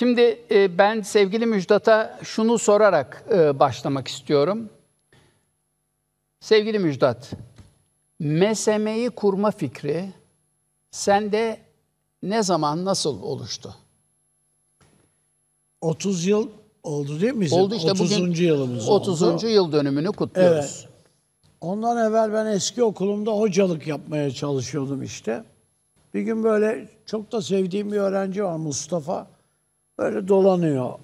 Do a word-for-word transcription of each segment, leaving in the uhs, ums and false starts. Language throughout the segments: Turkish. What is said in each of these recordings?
Şimdi ben sevgili Müjdat'a şunu sorarak başlamak istiyorum. Sevgili Müjdat, M S M'yi kurma fikri sende ne zaman, nasıl oluştu? otuz yıl oldu değil mi? Oldu işte, otuzuncu yılımız oldu. otuzuncu yıl dönümünü kutluyoruz. Evet. Ondan evvel ben eski okulumda hocalık yapmaya çalışıyordum işte. Bir gün böyle çok da sevdiğim bir öğrenci var, Mustafa. Böyle dolanıyor.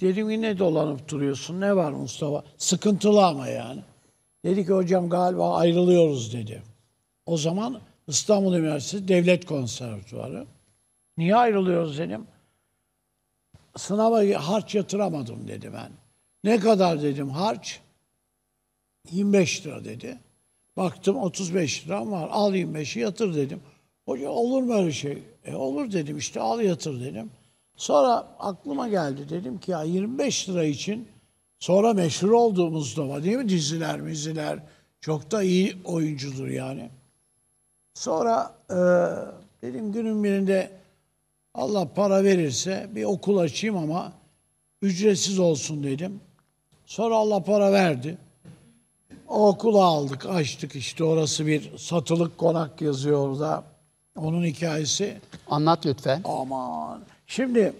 Dedim yine dolanıp duruyorsun. Ne var Mustafa? Sıkıntılı ama yani. Dedi ki hocam galiba ayrılıyoruz dedi. O zaman İstanbul Üniversitesi Devlet Konservatuarı. Niye ayrılıyoruz dedim. Sınava harç yatıramadım dedi ben. Ne kadar dedim harç? yirmi beş lira dedi. Baktım otuz beş liram var. Al yirmi beşi yatır dedim. Hoca olur mu öyle şey? E, olur dedim işte, al yatır dedim. Sonra aklıma geldi, dedim ki ya yirmi beş lira için sonra meşhur olduğumuzda var değil mi? Diziler, miziler çok da iyi oyuncudur yani. Sonra e, dedim günün birinde Allah para verirse bir okul açayım ama ücretsiz olsun dedim. Sonra Allah para verdi. O okulu aldık, açtık işte, orası bir satılık konak yazıyor orada. Onun hikayesi. Anlat lütfen. Aman. Şimdi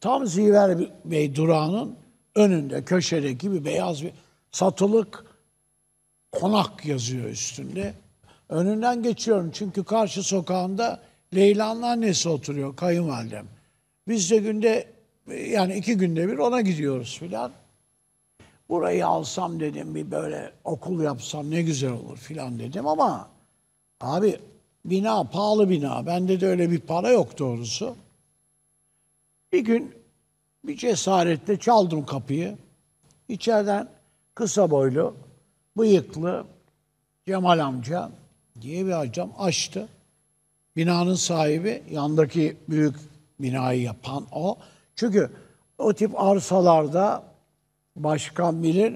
tam Ziver Bey durağının önünde, köşedeki bir beyaz bir satılık konak yazıyor üstünde. Önünden geçiyorum çünkü karşı sokağında Leyla'nın annesi oturuyor, kayınvalidem. Biz de günde yani iki günde bir ona gidiyoruz filan. Burayı alsam dedim, bir böyle okul yapsam ne güzel olur filan dedim ama abi bina pahalı bina. Bende de öyle bir para yok doğrusu. Bir gün bir cesaretle çaldım kapıyı. İçeriden kısa boylu, bıyıklı Cemal amca diye bir amcam açtı. Binanın sahibi, yandaki büyük binayı yapan o. Çünkü o tip arsalarda başkan bilir.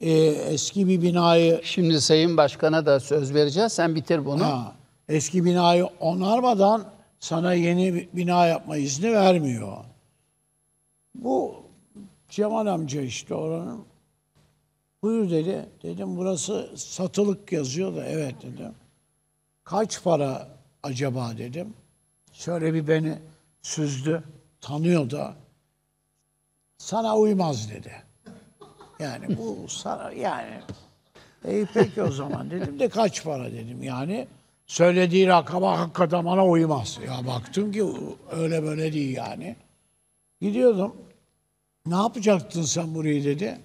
E, eski bir binayı... Şimdi Sayın Başkan'a da söz vereceğiz. Sen bitir bunu. Ha, eski binayı onarmadan sana yeni bir bina yapma izni vermiyor. Bu Cemal amca işte oranın. Buyur dedi. Dedim burası satılık yazıyor da, evet dedim. Kaç para acaba dedim. Şöyle bir beni süzdü. Tanıyor da. Sana uymaz dedi. Yani bu sana yani. İyi peki o zaman dedim de kaç para dedim yani. Söylediği rakama hakikaten bana uymaz. Ya baktım ki öyle böyle değil yani. Gidiyordum. Ne yapacaktın sen burayı dedi.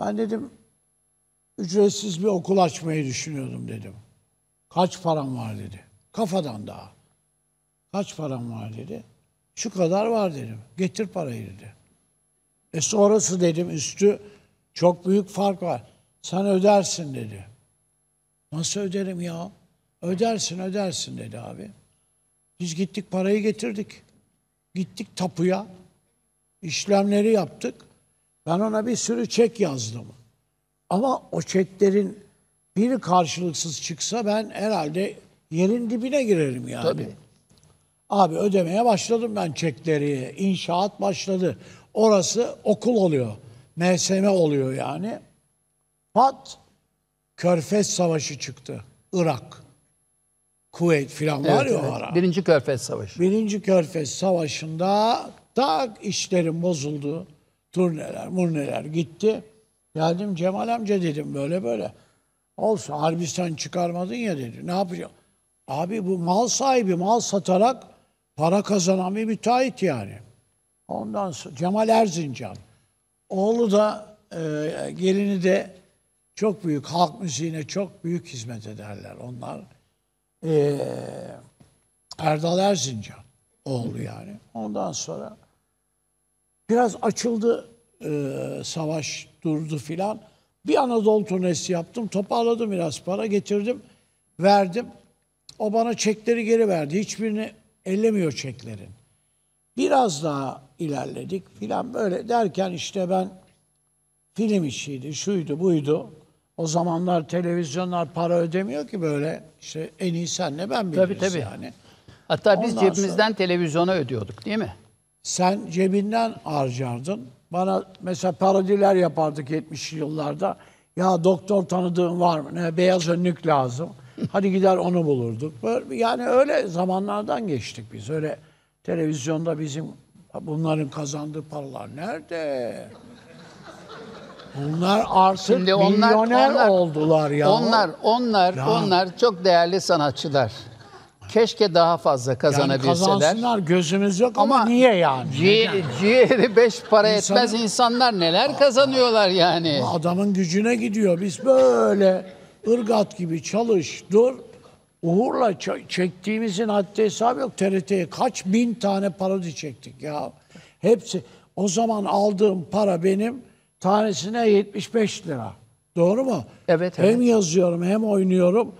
Ben dedim ücretsiz bir okul açmayı düşünüyordum dedim. Kaç param var dedi. Kafadan daha. Kaç param var dedi. Şu kadar var dedim. Getir parayı dedi. E sonrası dedim üstü çok büyük fark var. Sen ödersin dedi. Nasıl öderim ya? Ödersin ödersin dedi abi. Biz gittik parayı getirdik. Gittik tapuya. İşlemleri yaptık. Ben ona bir sürü çek yazdım. Ama o çeklerin biri karşılıksız çıksa ben herhalde yerin dibine girerim yani. Tabii. Abi ödemeye başladım ben çekleri. İnşaat başladı. Orası okul oluyor. M S M oluyor yani. Pat Körfez Savaşı çıktı. Irak. Kuveyt filan var evet, ya evet. Ara. Birinci Körfez Savaşı. Birinci Körfez Savaşı'nda da işlerim bozuldu. Turneler, murneler gitti. Geldim Cemal amca dedim böyle böyle. Olsun harbi sen çıkarmadın ya dedi. Ne yapacağım? Abi bu mal sahibi mal satarak para kazanan bir müteahhit yani. Ondan sonra Cemal Erzincan. Oğlu da e, gelini de çok büyük, halk müziğine çok büyük hizmet ederler onlar. Ee, Erdal Erzincan oğlu yani. Ondan sonra biraz açıldı e, savaş durdu filan. Bir Anadolu turnesi yaptım. Toparladım biraz para getirdim. Verdim. O bana çekleri geri verdi. Hiçbirini ellemiyor çeklerin. Biraz daha ilerledik filan böyle derken işte ben film işiydi, şuydu, buydu. O zamanlar televizyonlar para ödemiyor ki böyle. İşte en iyi senle ben biliriz tabii, tabii. Yani. Hatta biz ondan cebimizden sonra... televizyona ödüyorduk değil mi? sen cebinden harcardın. Bana mesela parodiler yapardık yetmişli yıllarda. Ya doktor tanıdığın var mı? Ne, beyaz önlük lazım. Hadi gider onu bulurduk. Böyle, yani öyle zamanlardan geçtik biz. Öyle televizyonda bizim bunların kazandığı paralar nerede? Bunlar artık şimdi onlar, milyoner onlar, oldular ya. Onlar, onlar, ya. onlar çok değerli sanatçılar. Keşke daha fazla kazanabilseler. Yani kazansınlar, gözümüz yok ama, ama niye yani? Ci ciğeri beş para İnsanı, etmez insanlar neler kazanıyorlar yani. Adamın gücüne gidiyor. Biz böyle ırgat gibi çalış, dur. Uğur'la çektiğimizin haddi hesabı yok. T R T'ye kaç bin tane parodi çektik ya. Hepsi. O zaman aldığım para benim tanesine yetmiş beş lira. Doğru mu? Evet. Hem evet. yazıyorum hem oynuyorum.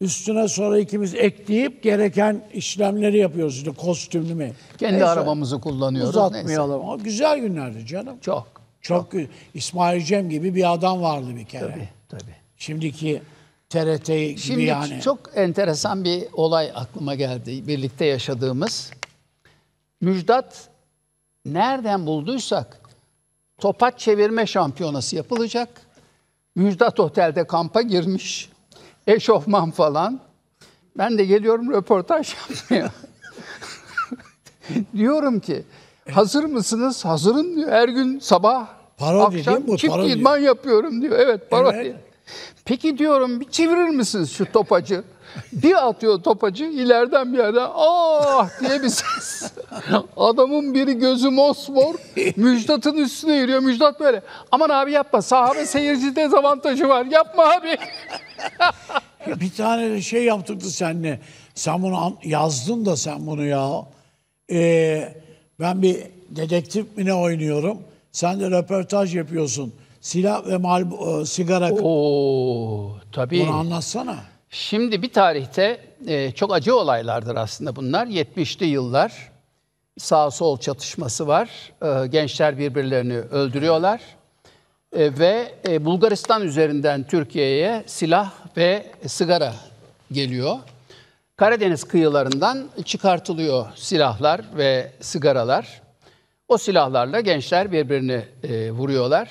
Üstüne sonra ikimiz ekleyip gereken işlemleri yapıyoruz. İşte kostümlü mü? Kendi Neyse. arabamızı kullanıyoruz. Uzatmayalım. Neyse. O güzel günlerdi canım. Çok. Çok. Çok. İsmail Cem gibi bir adam vardı bir kere. Tabii tabii. Şimdiki T R T gibi Şimdi yani. Şimdi çok enteresan bir olay aklıma geldi. Birlikte yaşadığımız. Müjdat nereden bulduysak topaç çevirme şampiyonası yapılacak. Müjdat Otel'de kampa girmiş. Eşofman falan. Ben de geliyorum röportaj yapmaya. Diyorum ki hazır mısınız? Hazırım diyor. Her gün sabah parodi, akşam çift idman yapıyorum diyor. Evet parodi. Evet. Peki diyorum bir çevirir misiniz şu topacı? Bir atıyor topacı ileriden bir yerden ah diye bir ses. Adamın biri gözü mosmor Müjdat'ın üstüne yürüyor. Müjdat böyle aman abi yapma, sahabe seyirci dezavantajı var, yapma abi. Bir tane şey yaptırdı seninle. Sen bunu yazdın da sen bunu ya. Ee, ben bir dedektif mi ne oynuyorum? Sen de röportaj yapıyorsun. Silah ve mal, e, sigara. Oo, tabii. Bunu anlatsana. Şimdi bir tarihte e, çok acı olaylardır aslında bunlar. yetmişli yıllar sağ sol çatışması var. E, gençler birbirlerini öldürüyorlar. E, ve e, Bulgaristan üzerinden Türkiye'ye silah ve sigara geliyor. Karadeniz kıyılarından çıkartılıyor silahlar ve sigaralar. O silahlarla gençler birbirini e, vuruyorlar.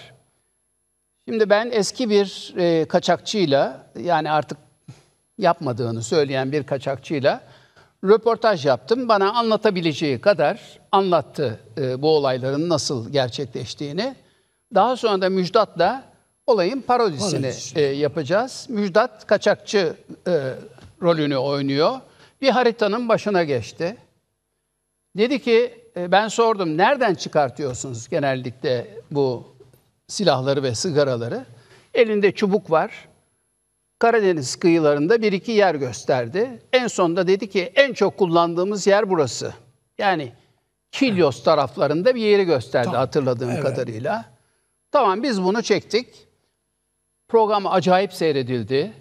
Şimdi ben eski bir e, kaçakçıyla, yani artık yapmadığını söyleyen bir kaçakçıyla röportaj yaptım. Bana anlatabileceği kadar anlattı e, bu olayların nasıl gerçekleştiğini. Daha sonra da Müjdat'la olayın parodisini e, yapacağız. Müjdat kaçakçı e, rolünü oynuyor. Bir haritanın başına geçti. Dedi ki, e, ben sordum, nereden çıkartıyorsunuz genellikle bu silahları ve sigaraları? Elinde çubuk var. Karadeniz kıyılarında bir iki yer gösterdi. En sonunda dedi ki en çok kullandığımız yer burası. Yani Kilyos evet. taraflarında bir yeri gösterdi tamam. hatırladığım evet. kadarıyla. Tamam, biz bunu çektik. Program acayip seyredildi.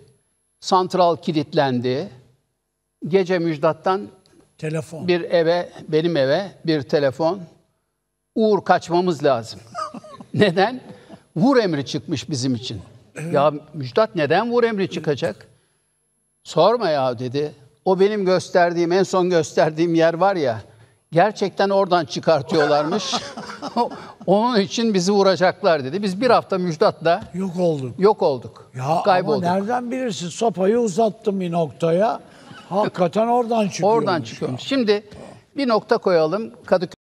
Santral kilitlendi. Gece Müjdat'tan telefon. bir eve, benim eve bir telefon. Uğur, kaçmamız lazım. Neden? Vur emri çıkmış bizim için. Evet. Ya Müjdat, neden vur emri çıkacak? Sorma ya dedi. O benim gösterdiğim, en son gösterdiğim yer var ya, gerçekten oradan çıkartıyorlarmış. Onun için bizi vuracaklar dedi. Biz bir hafta Müjdat'la yok olduk. Yok olduk. Ya kaybolduk. Ama nereden bilirsin? Sopayı uzattım bir noktaya. Hakikaten oradan çıkıyor. Oradan çıkıyor. Şimdi bir nokta koyalım. Kadıköy